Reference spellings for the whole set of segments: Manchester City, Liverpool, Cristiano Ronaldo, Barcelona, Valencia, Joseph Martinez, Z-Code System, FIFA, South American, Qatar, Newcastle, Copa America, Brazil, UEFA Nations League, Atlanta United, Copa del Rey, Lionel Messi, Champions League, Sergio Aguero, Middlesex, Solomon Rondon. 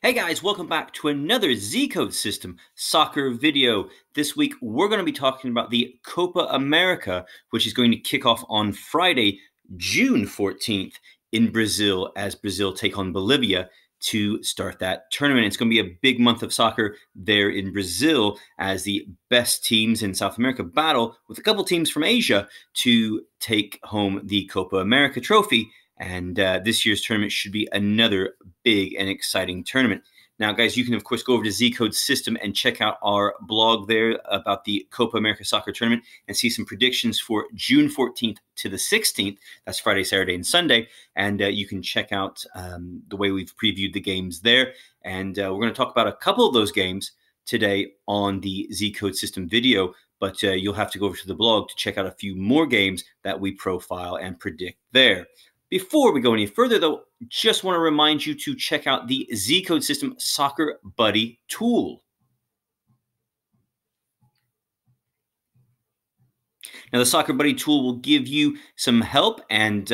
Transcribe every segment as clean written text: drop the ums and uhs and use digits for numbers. Hey guys, welcome back to another Z-Code System soccer video. This week, we're going to be talking about the Copa America, which is going to kick off on Friday, June 14th in Brazil, as Brazil take on Bolivia to start that tournament. It's going to be a big month of soccer there in Brazil as the best teams in South America battle with a couple teams from Asia to take home the Copa America trophy. And this year's tournament should be another big and exciting tournament. Now, guys, you can, of course, go over to Z-Code System and check out our blog there about the Copa America Soccer Tournament and see some predictions for June 14th to the 16th. That's Friday, Saturday, and Sunday. And you can check out the way we've previewed the games there. And we're going to talk about a couple of those games today on the Z-Code System video. But you'll have to go over to the blog to check out a few more games that we profile and predict there. Before we go any further, though, just want to remind you to check out the Z-Code System Soccer Buddy tool. Now, the Soccer Buddy tool will give you some help and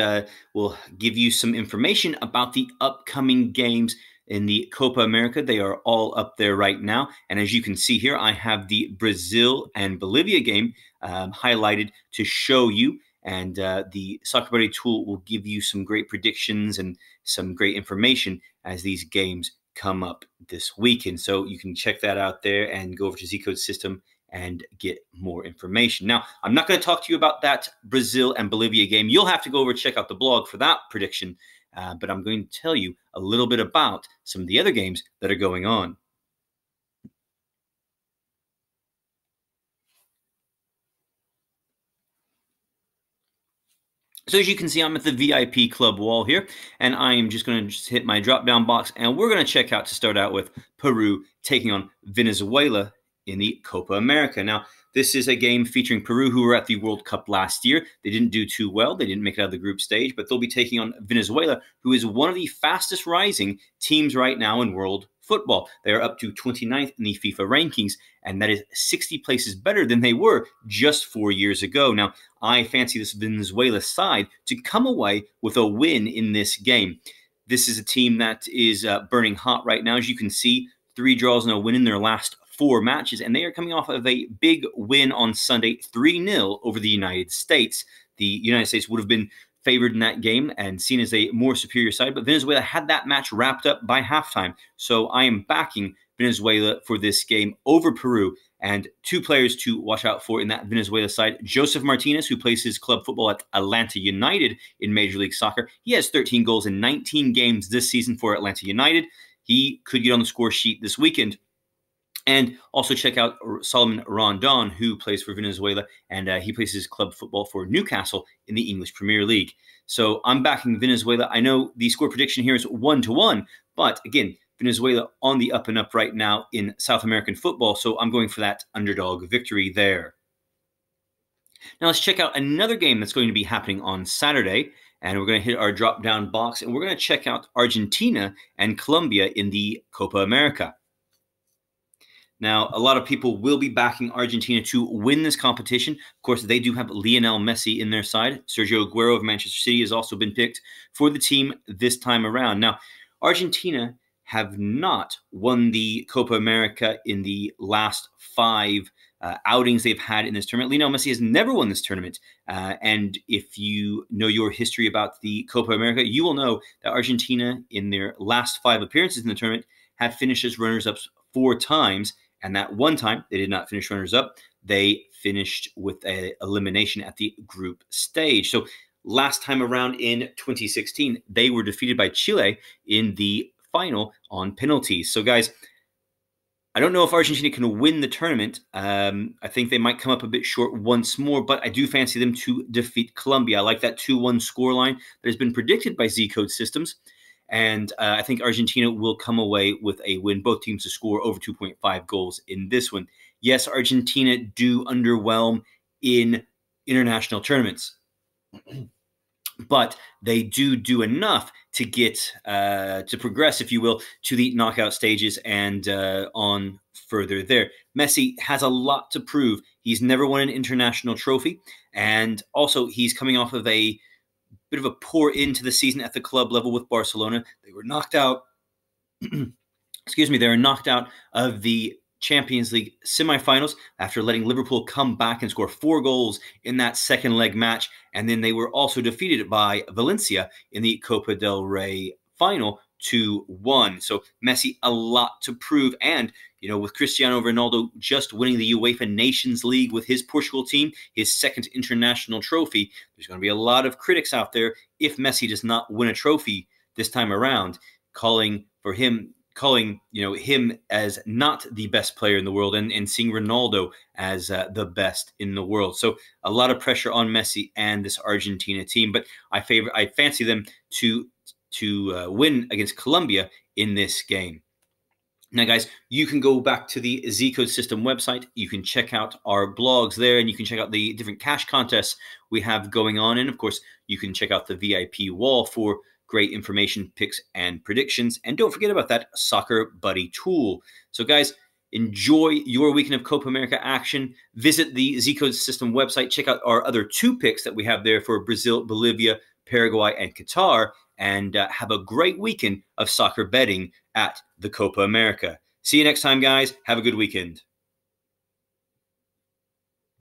will give you some information about the upcoming games in the Copa America. They are all up there right now. And as you can see here, I have the Brazil and Bolivia game highlighted to show you. And the Soccer Buddy tool will give you some great predictions and some great information as these games come up this weekend. So you can check that out there and go over to Z-Code System and get more information. Now, I'm not going to talk to you about that Brazil and Bolivia game. You'll have to go over and check out the blog for that prediction. But I'm going to tell you a little bit about some of the other games that are going on. So as you can see, I'm at the VIP club wall here, and I am just going to hit my drop-down box, and we're going to check out, to start out with, Peru taking on Venezuela in the Copa America. Now, this is a game featuring Peru, who were at the World Cup last year. They didn't do too well. They didn't make it out of the group stage, but they'll be taking on Venezuela, who is one of the fastest-rising teams right now in world football. They are up to 29th in the FIFA rankings, and that is 60 places better than they were just 4 years ago. Now, I fancy this Venezuela side to come away with a win in this game. This is a team that is burning hot right now. As you can see, 3 draws and a win in their last 4 matches, and they are coming off of a big win on Sunday, 3-0 over the United States. The United States would have been favored in that game and seen as a more superior side, but Venezuela had that match wrapped up by halftime. So I am backing Venezuela for this game over Peru, and 2 players to watch out for in that Venezuela side. Joseph Martinez, who plays his club football at Atlanta United in Major League Soccer. He has 13 goals in 19 games this season for Atlanta United. He could get on the score sheet this weekend. And also check out Solomon Rondon, who plays for Venezuela, and he plays his club football for Newcastle in the English Premier League. So I'm backing Venezuela. I know the score prediction here is 1-1, but again, Venezuela on the up and up right now in South American football, so I'm going for that underdog victory there. Now let's check out another game that's going to be happening on Saturday, and we're going to hit our drop-down box, and we're going to check out Argentina and Colombia in the Copa America. Now, a lot of people will be backing Argentina to win this competition. Of course, they do have Lionel Messi in their side. Sergio Aguero of Manchester City has also been picked for the team this time around. Now, Argentina have not won the Copa America in the last 5 outings they've had in this tournament. Lionel Messi has never won this tournament. And if you know your history about the Copa America, you will know that Argentina, in their last 5 appearances in the tournament, have finished as runners-up 4 times. And that one time, they did not finish runners-up. They finished with an elimination at the group stage. So last time around in 2016, they were defeated by Chile in the final on penalties. So, guys, I don't know if Argentina can win the tournament. I think they might come up a bit short once more, but I do fancy them to defeat Colombia. I like that 2-1 scoreline that has been predicted by Z-Code Systems. And I think Argentina will come away with a win. Both teams to score over 2.5 goals in this one. Yes, Argentina do underwhelm in international tournaments, but they do enough to get to progress, if you will, to the knockout stages and on further there. Messi has a lot to prove. He's never won an international trophy, and also he's coming off of a bit of a pour into the season at the club level with Barcelona. They were knocked out excuse me, they were knocked out of the Champions League semifinals after letting Liverpool come back and score 4 goals in that second leg match. And then they were also defeated by Valencia in the Copa del Rey final 2-1. So Messi, a lot to prove. And, you know, with Cristiano Ronaldo just winning the UEFA Nations League with his Portugal team, his second international trophy, there's going to be a lot of critics out there if Messi does not win a trophy this time around, calling for him, calling him as not the best player in the world, and seeing Ronaldo as the best in the world. So a lot of pressure on Messi and this Argentina team, but I fancy them to win against Colombia in this game. Now, guys, you can go back to the Z-Code System website. You can check out our blogs there, and you can check out the different cash contests we have going on. And, of course, you can check out the VIP wall for great information, picks, and predictions. And don't forget about that Soccer Buddy tool. So, guys, enjoy your weekend of Copa America action. Visit the Z-Code System website. Check out our other 2 picks that we have there for Brazil, Bolivia, Paraguay, and Qatar, and have a great weekend of soccer betting at the Copa America. See you next time, guys. Have a good weekend.